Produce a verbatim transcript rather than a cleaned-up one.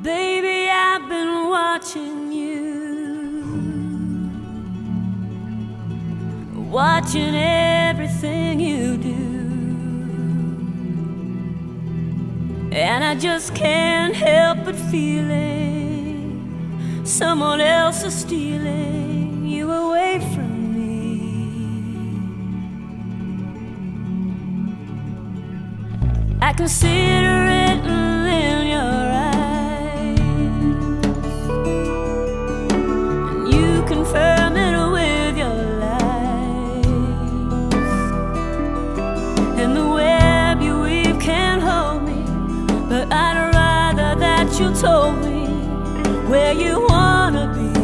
Baby, I've been watching you, watching everything you do, and I just can't help but feeling someone else is stealing you away from me. I consider it in your eyes, confirm it with your lies, and the web you weave can't hold me, but I'd rather that you told me where you wanna be.